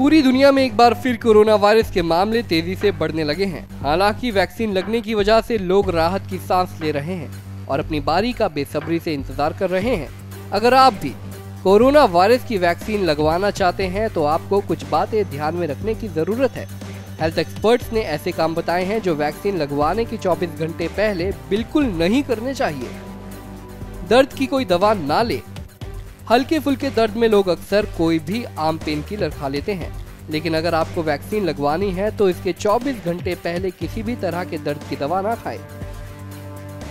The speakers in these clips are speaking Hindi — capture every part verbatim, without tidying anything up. पूरी दुनिया में एक बार फिर कोरोना वायरस के मामले तेजी से बढ़ने लगे हैं। हालांकि वैक्सीन लगने की वजह से लोग राहत की सांस ले रहे हैं और अपनी बारी का बेसब्री से इंतजार कर रहे हैं। अगर आप भी कोरोना वायरस की वैक्सीन लगवाना चाहते हैं तो आपको कुछ बातें ध्यान में रखने की जरूरत है। हेल्थ एक्सपर्ट्स ने ऐसे काम बताए हैं जो वैक्सीन लगवाने के चौबीस घंटे पहले बिल्कुल नहीं करने चाहिए। दर्द की कोई दवा ना ले। हल्के फुल्के दर्द में लोग अक्सर कोई भी आम पेन किलर खा लेते हैं, लेकिन अगर आपको वैक्सीन लगवानी है तो इसके चौबीस घंटे पहले किसी भी तरह के दर्द की दवा ना खाएं।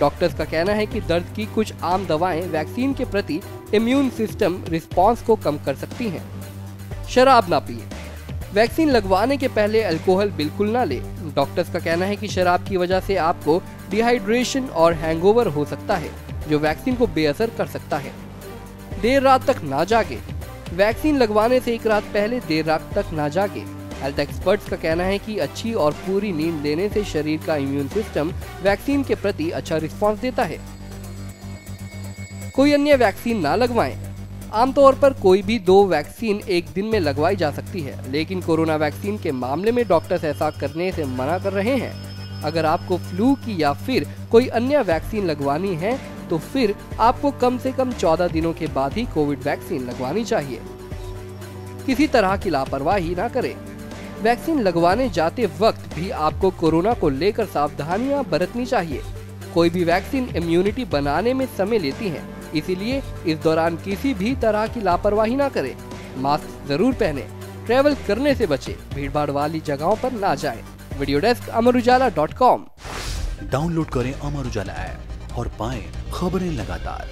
डॉक्टर्स का कहना है कि दर्द की कुछ आम दवाएं वैक्सीन के प्रति इम्यून सिस्टम रिस्पॉन्स को कम कर सकती हैं। शराब ना पिए। वैक्सीन लगवाने के पहले अल्कोहल बिल्कुल ना ले। डॉक्टर्स का कहना है कि शराब की वजह से आपको डिहाइड्रेशन और हैंगओवर हो सकता है, जो वैक्सीन को बेअसर कर सकता है। देर रात तक ना जागे। वैक्सीन लगवाने से एक रात पहले देर रात तक ना जागे। हेल्थ एक्सपर्ट्स का कहना है कि अच्छी और पूरी नींद लेने से शरीर का इम्यून सिस्टम वैक्सीन के प्रति अच्छा रिस्पॉन्स देता है। कोई अन्य वैक्सीन ना लगवाएं। आमतौर पर कोई भी दो वैक्सीन एक दिन में लगवाई जा सकती है, लेकिन कोरोना वैक्सीन के मामले में डॉक्टर्स ऐसा करने से मना कर रहे हैं। अगर आपको फ्लू की या फिर कोई अन्य वैक्सीन लगवानी है तो फिर आपको कम से कम चौदह दिनों के बाद ही कोविड वैक्सीन लगवानी चाहिए। किसी तरह की लापरवाही ना करें। वैक्सीन लगवाने जाते वक्त भी आपको कोरोना को लेकर सावधानियां बरतनी चाहिए। कोई भी वैक्सीन इम्यूनिटी बनाने में समय लेती है, इसीलिए इस दौरान किसी भी तरह की लापरवाही ना करें। मास्क जरूर पहने, ट्रैवल करने से बचें, भीड़भाड़ वाली जगहों पर ना जाएं। Video desk Amar Ujala dot com. Download करें अमर उजाला ऐप और पाएं खबरें लगातार।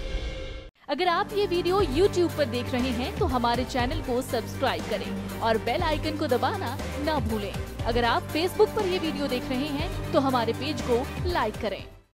अगर आप ये वीडियो यूट्यूब पर देख रहे हैं तो हमारे चैनल को सब्सक्राइब करें और बेल आइकन को दबाना ना भूलें। अगर आप फेसबुक पर ये वीडियो देख रहे हैं तो हमारे पेज को लाइक करें।